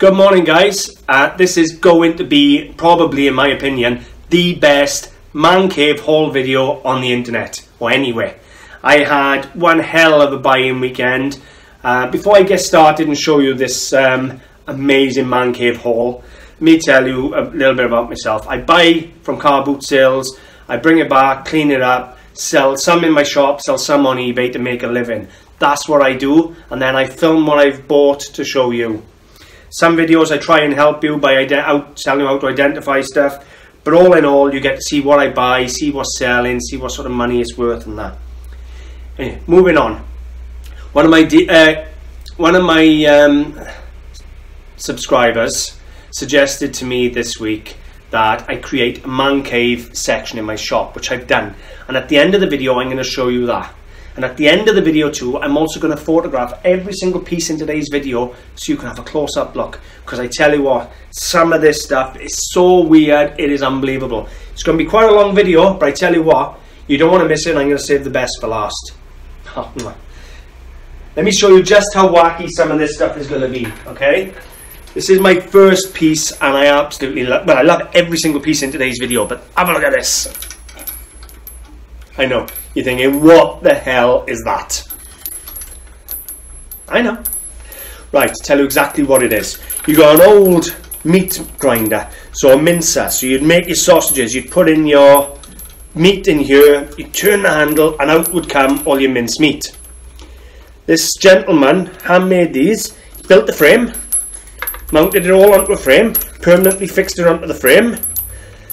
Good morning, guys. This is going to be, probably in my opinion, the best man cave haul video on the internet, or anywhere. I had one hell of a buy-in weekend. Before I get started and show you this amazing man cave haul, let me tell you a little bit about myself. I buy from car boot sales, I bring it back, clean it up, sell some in my shop, sell some on eBay to make a living. That's what I do, and then I film what I've bought to show you. Some videos I try and help you by telling you how to identify stuff, but all in all, you get to see what I buy, see what's selling, see what sort of money it's worth, and that. Anyway, moving on. One of my subscribers suggested to me this week that I create a man cave section in my shop, which I've done. And at the end of the video, I'm going to show you that. And at the end of the video too, I'm also going to photograph every single piece in today's video so you can have a close-up look. Because I tell you what, some of this stuff is so weird, it is unbelievable. It's going to be quite a long video, but I tell you what, you don't want to miss it, and I'm going to save the best for last. Let me show you just how wacky some of this stuff is going to be, okay? This is my first piece, and I absolutely love, well, I love every single piece in today's video, but have a look at this. I know, you're thinking, what the hell is that? I know. Right, tell you exactly what it is. You got an old meat grinder, so a mincer. So you'd make your sausages, you'd put in your meat in here, you'd turn the handle, and out would come all your minced meat. This gentleman handmade these, built the frame, mounted it all onto a frame, permanently fixed it onto the frame.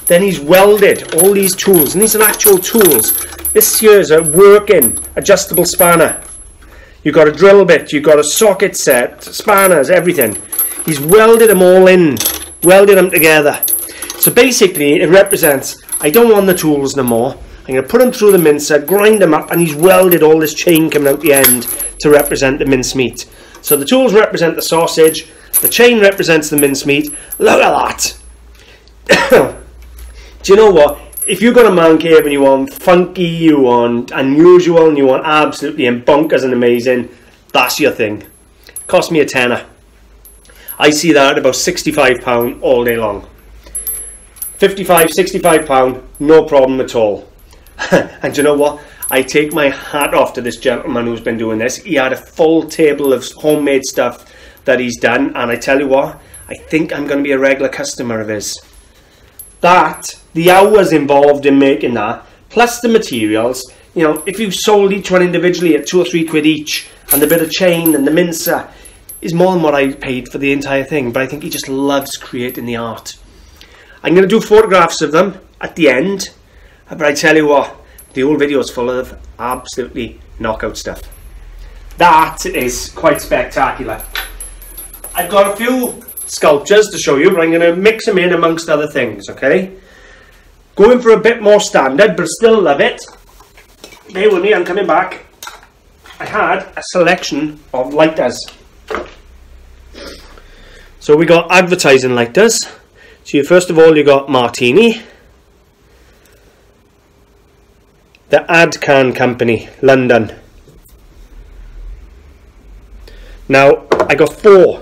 Then he's welded all these tools, and these are actual tools. This here is a working adjustable spanner. You've got a drill bit, you've got a socket set, spanners, everything. He's welded them all in, welded them together. So basically it represents, I don't want the tools no more. I'm going to put them through the mincer, grind them up, and he's welded all this chain coming out the end to represent the minced meat. So the tools represent the sausage, the chain represents the minced meat. Look at that! Do you know what? If you've got a man cave and you want funky, you want unusual, and you want absolutely bonkers and amazing, that's your thing. Cost me a tenner. I see that at about £65 all day long. £55, £65, no problem at all. And do you know what? I take my hat off to this gentleman who's been doing this. He had a full table of homemade stuff that he's done, and I tell you what, I think I'm going to be a regular customer of his. That, the hours involved in making that, plus the materials, you know, if you sold each one individually at 2 or 3 quid each, and the bit of chain and the mincer, is more than what I paid for the entire thing. But I think he just loves creating the art. I'm going to do photographs of them at the end, but I tell you what, the whole video is full of absolutely knockout stuff. That is quite spectacular. I've got a few sculptures to show you, but I'm going to mix them in amongst other things, okay? Going for a bit more standard, but still love it. Bear with me, I'm coming back. I had a selection of lighters. So we got advertising lighters. So you, first of all, you got Martini. The Ad Can Company, London. Now, I got five,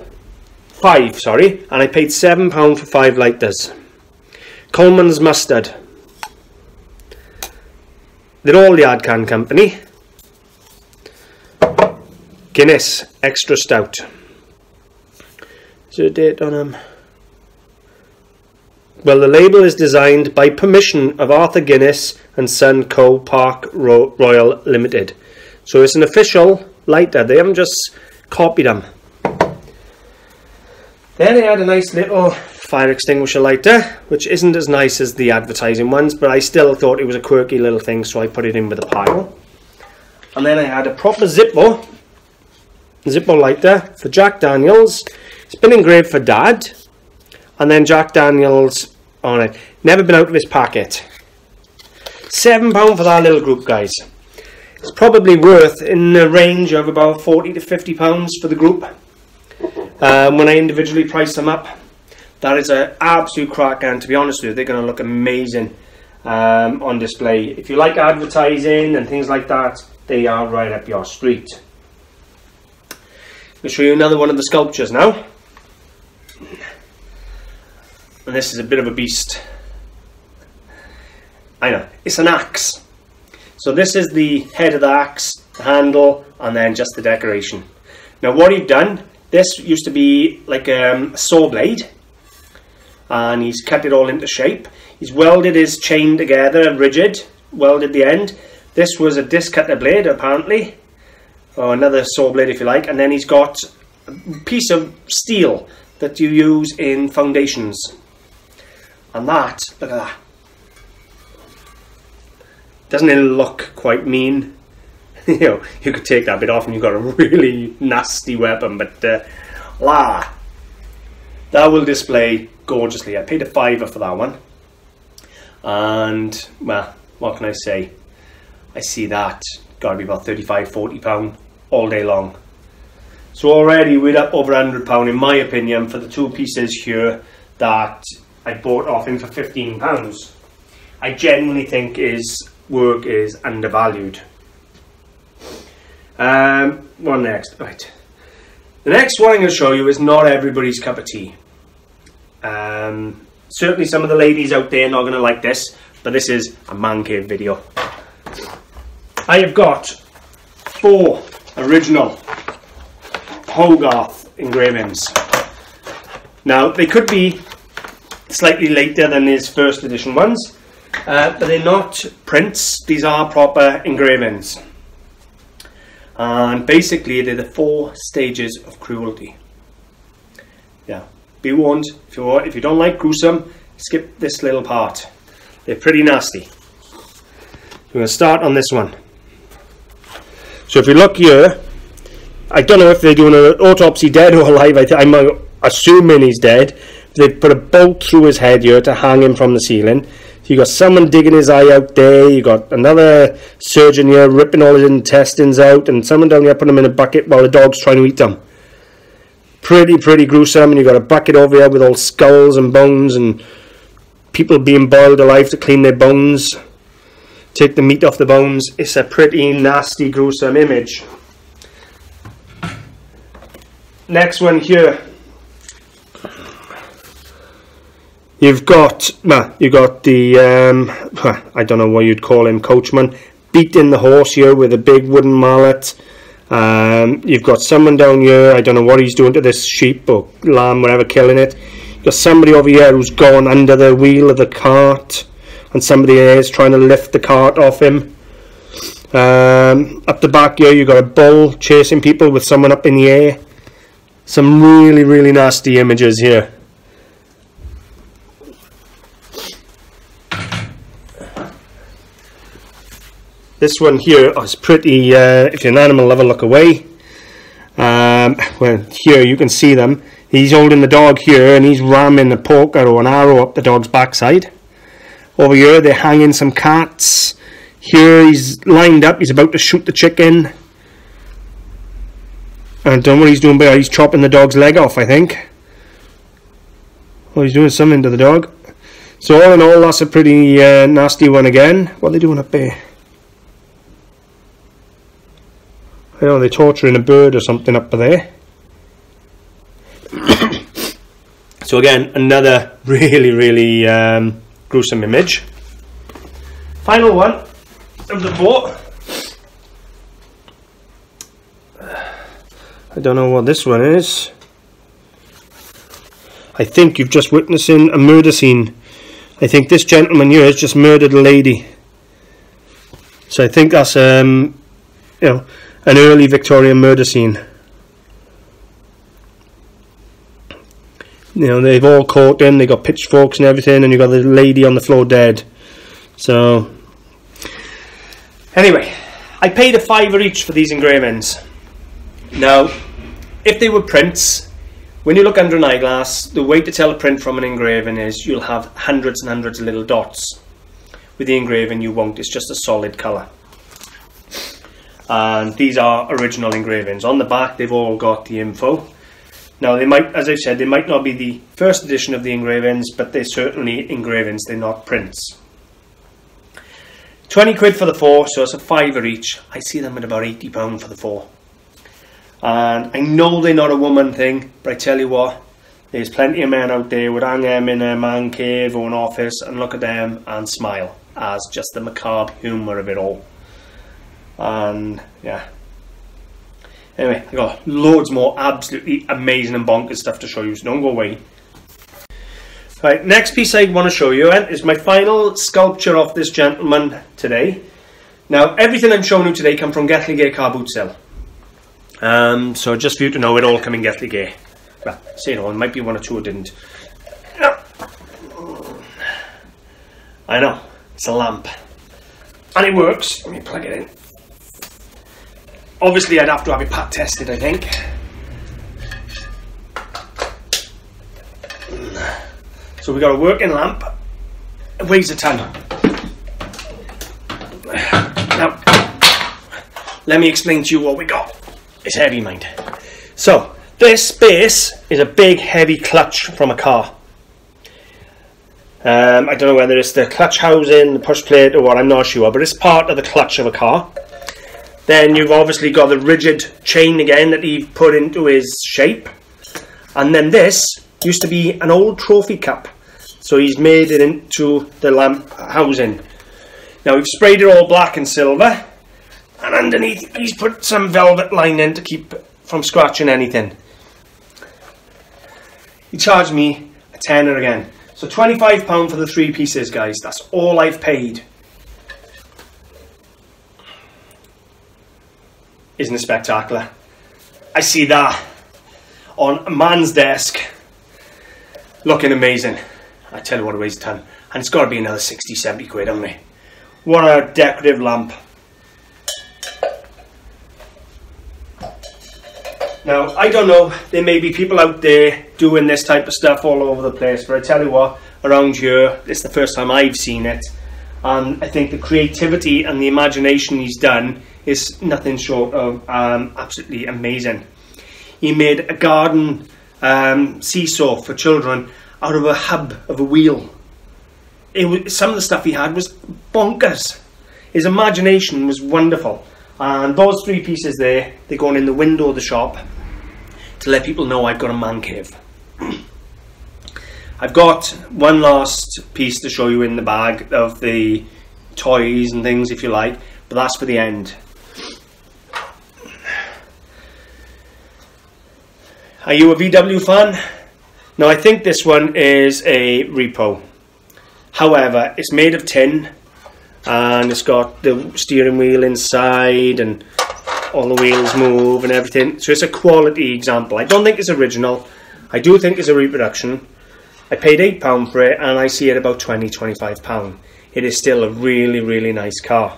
and I paid £7 for 5 lighters. Coleman's mustard. They're all the Ad Can Company. Guinness extra stout. Is there a date on them? Well, the label is designed by permission of Arthur Guinness and Son Co. Park Royal Limited. So it's an official lighter. They haven't just copied them. Then I had a nice little fire extinguisher lighter, which isn't as nice as the advertising ones, but I still thought it was a quirky little thing, so I put it in with a pile. And then I had a proper Zippo lighter for Jack Daniels. It's been engraved for Dad, and then Jack Daniels on it. Never been out of his packet. £7 for that little group, guys. It's probably worth in the range of about £40 to £50 for the group. When I individually price them up, that is an absolute crack, and to be honest with you, they're going to look amazing on display. If you like advertising and things like that, they are right up your street. I'll show you another one of the sculptures now. and this is a bit of a beast. I know, it's an axe. So this is the head of the axe, the handle, and then just the decoration. Now what he'd done, this used to be like a saw blade, and he's cut it all into shape. He's welded his chain together, rigid, welded the end. This was a disc cutter blade apparently, or another saw blade if you like, and then he's got a piece of steel that you use in foundations. And that, look at that. Doesn't it look quite mean? You know, you could take that bit off and you've got a really nasty weapon, but that will display gorgeously. I paid a £5 for that one, and well, what can I say? I see that gotta be about £35–40 all day long. So already we're up over £100 in my opinion for the two pieces here that I bought off him for £15. I genuinely think his work is undervalued. What next? Right. The next one I'm going to show you is not everybody's cup of tea. Certainly some of the ladies out there are not going to like this, but this is a man cave video. I have got 4 original Hogarth engravings. Now they could be slightly later than his first edition ones, but they're not prints, these are proper engravings. And basically they're the 4 stages of cruelty. Yeah, be warned, if you don't like gruesome, skip this little part. They're pretty nasty. We're going to start on this one. So if you look here, I don't know if they're doing an autopsy dead or alive, I'm assuming he's dead. They've put a bolt through his head here to hang him from the ceiling. So you've got someone digging his eye out there, you've got another surgeon here ripping all his intestines out, and someone down here putting them in a bucket while the dog's trying to eat them. Pretty gruesome, and you've got a bucket over here with all skulls and bones and people being boiled alive to clean their bones. Take the meat off the bones. It's a pretty nasty, gruesome image. Next one here. You've got the I don't know what you'd call him, coachman, beating the horse here with a big wooden mallet. You've got someone down here. I don't know what he's doing to this sheep or lamb, whatever, killing it. You've got somebody over here who's gone under the wheel of the cart. And somebody here is trying to lift the cart off him. Up the back here you've got a bull chasing people with someone up in the air. Some really nasty images here. This one here is pretty, if you're an animal lover, look away. Well, here you can see them. He's holding the dog here and he's ramming a poker or an arrow up the dog's backside. Over here they're hanging some cats. Here he's lined up, he's about to shoot the chicken. I don't know what he's doing, but he's chopping the dog's leg off, I think. Well, he's doing something to the dog. So all in all, that's a pretty nasty one again. What are they doing up there? I know they're torturing a bird or something up there. So again, another really gruesome image. Final one of the 4. I don't know what this one is. I think you've just witnessing a murder scene. I think this gentleman here has just murdered a lady. So I think that's you know, an early Victorian murder scene. You know, they've all caught in, they've got pitchforks and everything, and you've got the lady on the floor dead. So, anyway, I paid a £5 each for these engravings. Now, if they were prints, when you look under an eyeglass, the way to tell a print from an engraving is you'll have hundreds and hundreds of little dots. With the engraving, you won't, it's just a solid colour. And these are original engravings. On the back, they've all got the info. Now they might, as I've said, they might not be the first edition of the engravings, but they're certainly engravings, they're not prints. £20 for the 4, so it's a £5 each. I see them at about £80 for the 4. And I know they're not a woman thing, but I tell you what, There's plenty of men out there would hang them in a man cave or an office and look at them and smile as just the macabre humour of it all. And yeah. Anyway, I've got loads more absolutely amazing and bonkers stuff to show you, so don't go away. Right, next piece I want to show you is my final sculpture of this gentleman today. Now, everything I'm showing you today comes from Gaertlige car boot sale. So just for you to know, it all come in Gaertlige. Well, say it all, it might be one or two I didn't. I know, it's a lamp. And it works. Let me plug it in. Obviously, I'd have to have it pat tested, I think. So we've got a working lamp. It weighs a ton. Now, let me explain to you what we got. It's heavy, mind. So, this base is a big, heavy clutch from a car. I don't know whether it's the clutch housing, the push plate, or what, I'm not sure, but it's part of the clutch of a car. Then you've obviously got the rigid chain again that he put into his shape. And then this used to be an old trophy cup. So he's made it into the lamp housing. Now we've sprayed it all black and silver. And underneath he's put some velvet lining to keep from scratching anything. He charged me a tenner again. So £25 for the three pieces, guys. That's all I've paid. Isn't it spectacular? I see that on a man's desk looking amazing. I tell you what, it weighs a ton. And it's got to be another 60, 70 quid, haven't we? What a decorative lamp. Now, I don't know, there may be people out there doing this type of stuff all over the place, but I tell you what, around here, it's the first time I've seen it. And I think the creativity and the imagination he's done is nothing short of absolutely amazing. He made a garden seesaw for children out of a hub of a wheel. It was, some of the stuff he had was bonkers. His imagination was wonderful. And those three pieces there, they're going in the window of the shop to let people know I've got a man cave. I've got one last piece to show you in the bag of the toys and things, if you like, but that's for the end. Are you a VW fan? No, I think this one is a repo. However, it's made of tin and it's got the steering wheel inside and all the wheels move and everything. So it's a quality example. I don't think it's original. I do think it's a reproduction. I paid £8 for it and I see it about £20, £25. It is still a really, really nice car.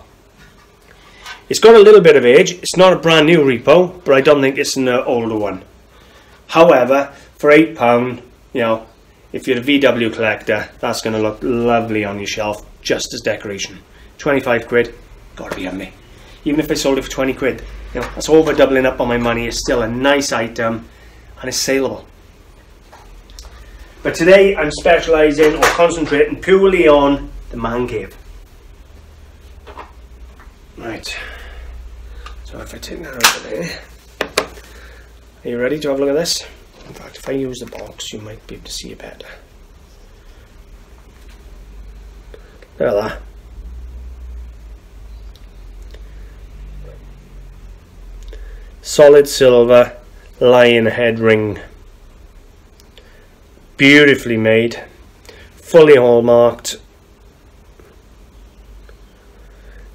It's got a little bit of age. It's not a brand new repo, but I don't think it's an older one. However, for £8, you know, if you're a VW collector, that's going to look lovely on your shelf, just as decoration. 25 quid, gotta be on me. Even if I sold it for 20 quid, you know, that's over doubling up on my money. It's still a nice item and it's saleable. But today I'm specialising or concentrating purely on the man cave. Right, so if I take that out of there, are you ready to have a look at this? In fact, if I use the box, you might be able to see it better. Look at that. Solid silver lion head ring. Beautifully made, fully hallmarked.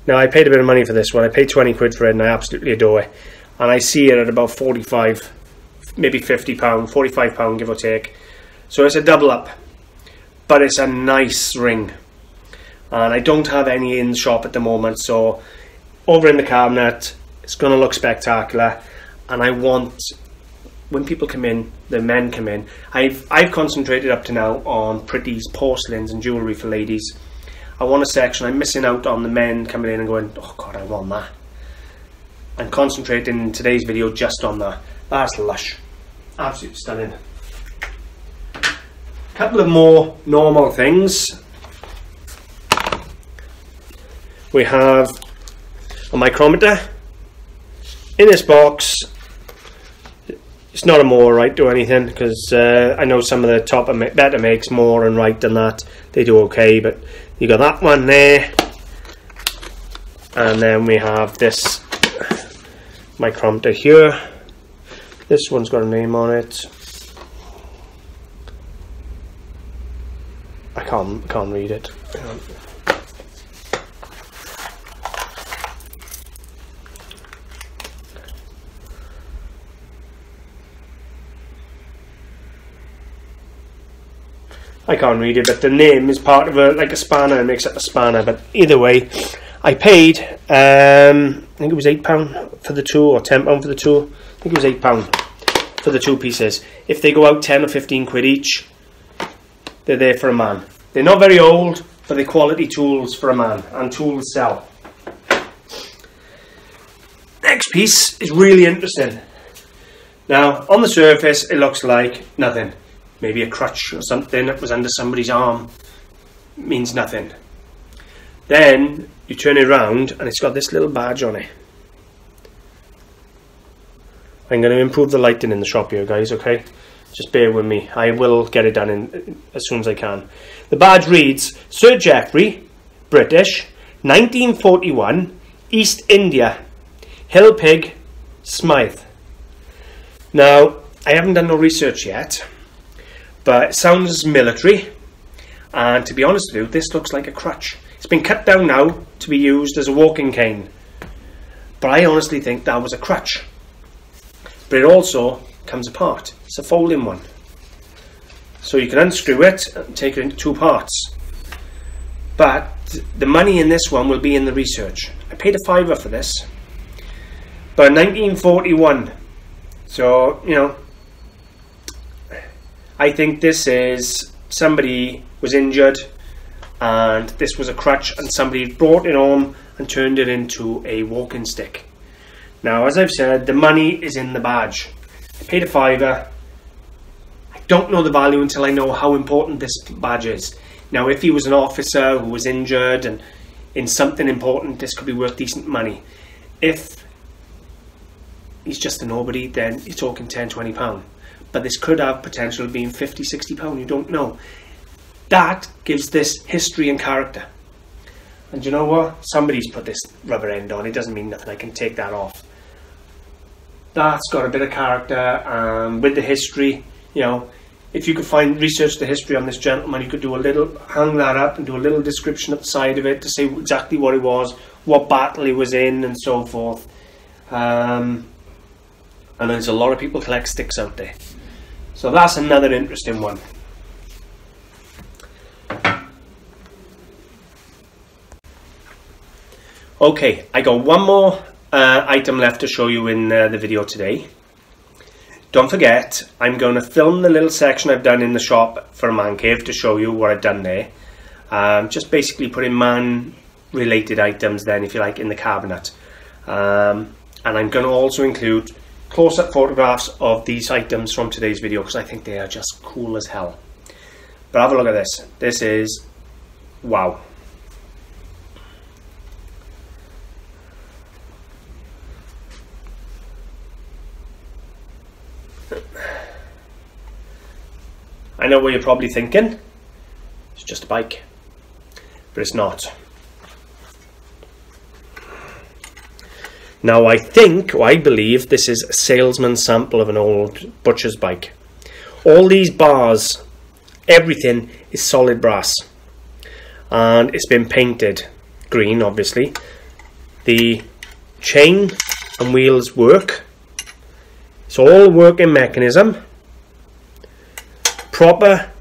Now, I paid a bit of money for this one. I paid 20 quid for it and I absolutely adore it. And I see it at about 45, maybe 50 pound, 45 pound give or take. So it's a double up, but it's a nice ring. And I don't have any in the shop at the moment, so over in the cabinet, it's gonna look spectacular. And I want, when people come in, the men come in, I've concentrated up to now on pretties, porcelains and jewellery for ladies. I want a section, I'm missing out on the men coming in and going, oh God, I want that. I'm concentrating in today's video just on that. That's lush, absolutely stunning. A couple of more normal things. We have a micrometer in this box. It's not a more right or anything, because I know some of the top better makes, more and right than that, they do okay. But you got that one there, and then we have this micrometer here. This one's got a name on it. I can't read it. Hang on. I can't read it, but the name is part of a, like a spanner, and makes up a spanner. But either way, I paid I think it was £8 for the two, or £10 for the two. I think it was £8 for the two pieces. If they go out 10 or 15 quid each, they're there for a man. They're not very old, but they're quality tools for a man, and tools sell. Next piece is really interesting. Now on the surface it looks like nothing. Maybe a crutch or something that was under somebody's arm, means nothing. Then you turn it around and it's got this little badge on it. I'm going to improve the lighting in the shop here, guys, okay? Just bear with me. I will get it done as soon as I can. The badge reads, Sir Geoffrey, British, 1941, East India, Hill Pig, Smythe. Now, I haven't done no research yet, but it sounds military, and to be honest with you, this looks like a crutch. It's been cut down now to be used as a walking cane, but I honestly think that was a crutch. But it also comes apart. It's a folding one, so you can unscrew it and take it into two parts. But the money in this one will be in the research. I paid £5 for this, but 1941, so you know, I think this is, somebody was injured and this was a crutch, and somebody brought it on and turned it into a walking stick. Now, as I've said, the money is in the badge. I paid £5. I don't know the value until I know how important this badge is. Now, if he was an officer who was injured and in something important, this could be worth decent money. If he's just a nobody, then you're talking £10, £20. But this could have potential of being £50, £60, you don't know. That gives this history and character. And you know what? Somebody's put this rubber end on. It doesn't mean nothing. I can take that off. That's got a bit of character, and with the history, you know, if you could find, research the history on this gentleman, you could do a little, hang that up and do a little description at the side of it to say exactly what it was, what battle he was in, and so forth. And there's a lot of people collect sticks out there. So that's another interesting one. Okay, I got one more item left to show you in the video today. Don't forget, I'm going to film the little section I've done in the shop for Man Cave to show you what I've done there. Just basically putting man related items then, if you like, in the cabinet. And I'm going to also include close-up photographs of these items from today's video, because I think they are just cool as hell. But have a look at this. This is wow. I know what you're probably thinking. It's just a bike, but it's not. Now I think, or I believe, this is a salesman's sample of an old butcher's bike. All these bars, everything is solid brass, and it's been painted green, obviously. The chain and wheels work. It's all working mechanism. Proper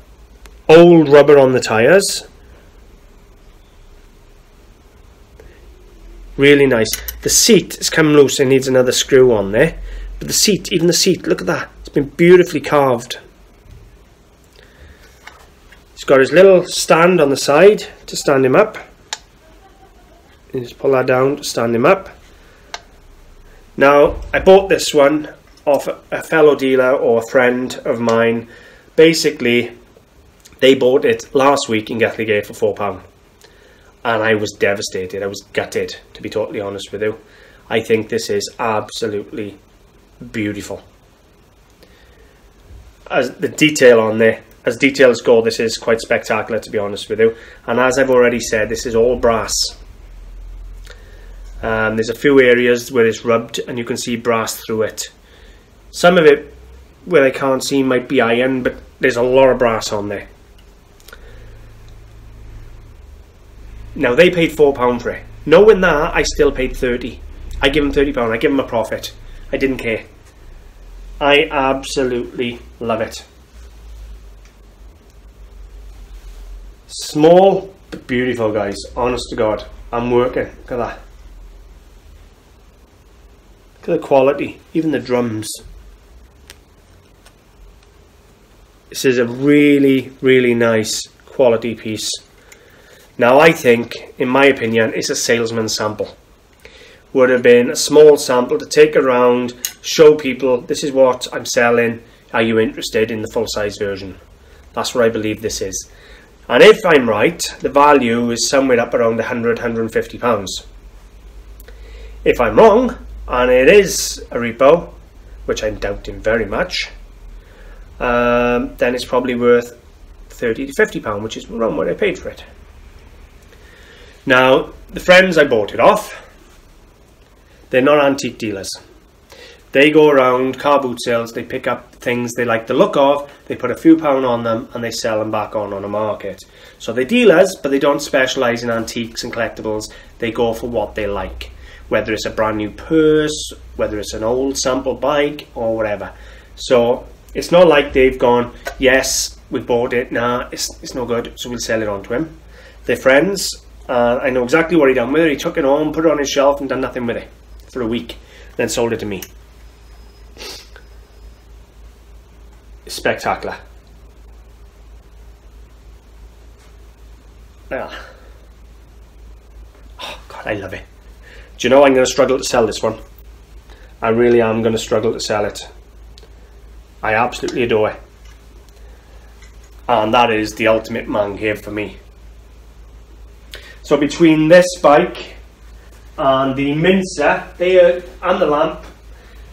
old rubber on the tires. Really nice. The seat is come loose and needs another screw on there, but the seat, even the seat, look at that, it's been beautifully carved. It's got his little stand on the side to stand him up. You just pull that down to stand him up. Now I bought this one off a fellow dealer, or a friend of mine. Basically they bought it last week in Gatelygate for £4. And I was devastated. I was gutted, to be totally honest with you. I think this is absolutely beautiful. as the detail on there, as detailed as gold, this is quite spectacular, to be honest with you. And as I've already said, this is all brass. There's a few areas where it's rubbed and you can see brass through it. Some of it where I can't see might be iron, but there's a lot of brass on there. Now, they paid £4 for it. Knowing that, I still paid £30. I give them £30. I give them a profit. I didn't care. I absolutely love it. Small but beautiful, guys. Honest to God. I'm working. Look at that. Look at the quality. Even the drums. This is a really, really nice quality piece. Now, I think, in my opinion, it's a salesman's sample. Would have been a small sample to take around, show people, this is what I'm selling. Are you interested in the full-size version? That's what I believe this is. And if I'm right, the value is somewhere up around £100–150. If I'm wrong, and it is a repo, which I'm doubting very much, then it's probably worth £30 to £50, which is around what I paid for it. Now, the friends I bought it off, they're not antique dealers. They go around car boot sales, they pick up things they like the look of, they put a few pound on them and they sell them back on the market. So they're dealers, but they don't specialise in antiques and collectibles. They go for what they like, whether it's a brand new purse, whether it's an old sample bike or whatever. So it's not like they've gone, yes, we bought it, nah, it's no good, so we'll sell it on to him. They're friends, I know exactly what he done with it. He took it home, put it on his shelf and done nothing with it for a week, then sold it to me. Spectacular. Yeah. Oh God, I love it. Do you know, I'm going to struggle to sell this one. I really am going to struggle to sell it. I absolutely adore it. And that is the ultimate man cave for me. So between this bike and the mincer, and the lamp,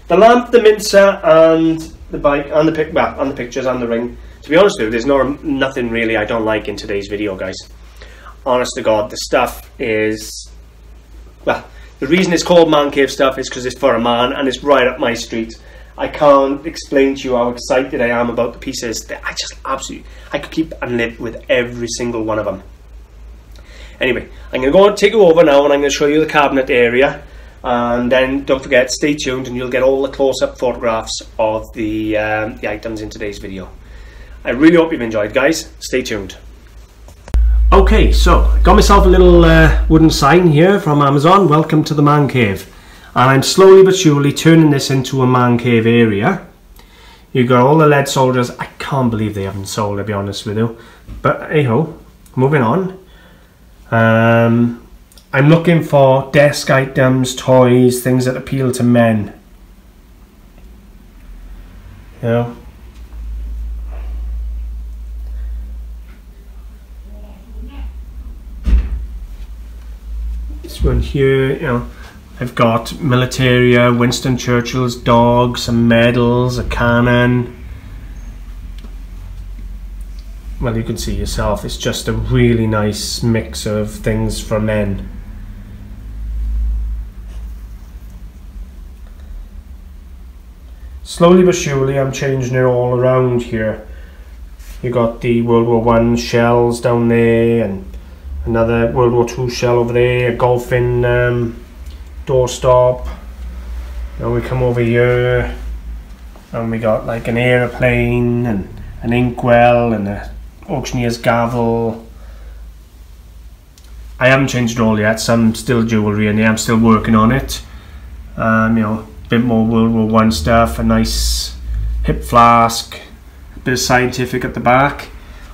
the mincer, and the bike, and the and the pictures, and the ring. To be honest with you, there's nothing really I don't like in today's video, guys. Honest to God, the stuff is, well, the reason it's called man cave stuff is because it's for a man, and it's right up my street. I can't explain to you how excited I am about the pieces. I just absolutely, I could keep and live with every single one of them. Anyway, I'm going to go and take you over now and I'm going to show you the cabinet area, and then don't forget, stay tuned and you'll get all the close-up photographs of the items in today's video. I really hope you've enjoyed, guys. Stay tuned. Okay, so I got myself a little wooden sign here from Amazon, welcome to the man cave. And I'm slowly but surely turning this into a man cave area. You've got all the lead soldiers. I can't believe they haven't sold, to be honest with you. But hey ho, moving on. I'm looking for desk items, toys, things that appeal to men. You know? This one here, you know, I've got militaria, Winston Churchill's dog, some medals, a cannon. Well, you can see yourself, it's just a really nice mix of things for men. Slowly but surely I'm changing it all around here. You got the World War I shells down there, and another World War II shell over there, a golfing doorstop. Now we come over here and we got like an aeroplane and an inkwell and a auctioneer's gavel. I haven't changed it all yet. Some still jewellery in there. I'm still working on it. You know, a bit more World War I stuff. A nice hip flask. A bit of scientific at the back.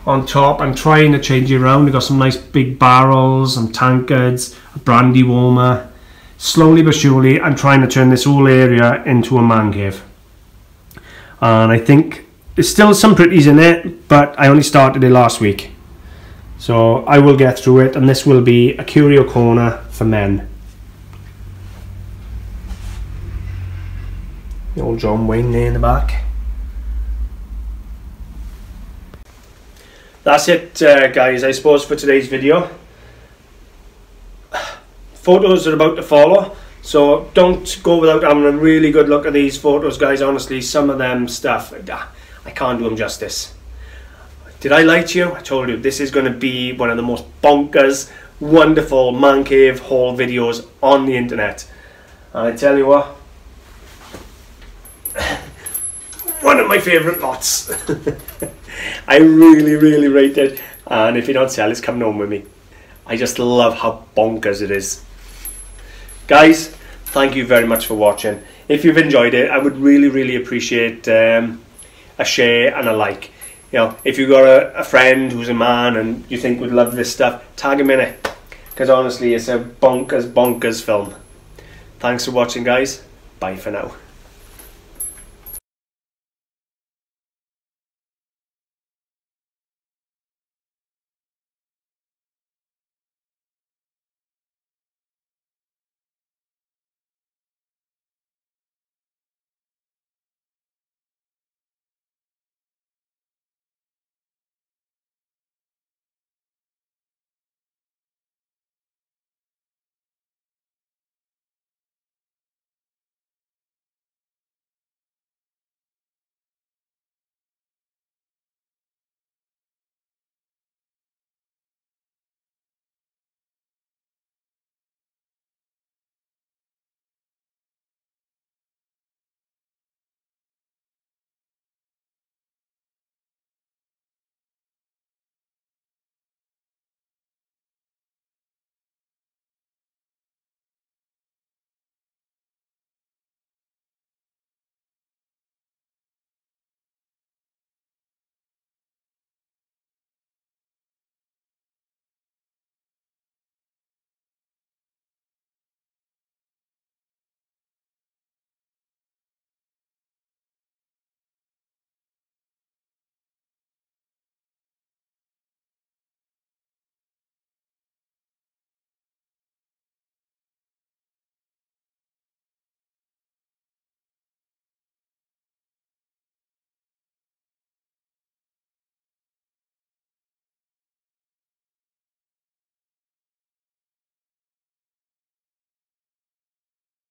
On top, I'm trying to change it around. We've got some nice big barrels, some tankards, a brandy warmer. Slowly but surely, I'm trying to turn this whole area into a man cave. And I think there's still some pretties in it, but I only started it last week. So I will get through it, and this will be a curio corner for men. The old John Wayne there in the back. that's it, guys, I suppose, for today's video. Photos are about to follow, so don't go without having a really good look at these photos, guys. Honestly, some of them stuff, I can't do them justice. Did I lie to you? I told you this is going to be one of the most bonkers, wonderful man cave haul videos on the internet. And I tell you what, one of my favourite lots. I really, really rate it. And if you don't sell, it's coming home with me. I just love how bonkers it is. Guys, thank you very much for watching. If you've enjoyed it, I would really, really appreciate a share and a like. You know, if you've got a friend who's a man and you think would love this stuff, tag him in it. Because honestly, it's a bonkers, bonkers film. Thanks for watching, guys. Bye for now.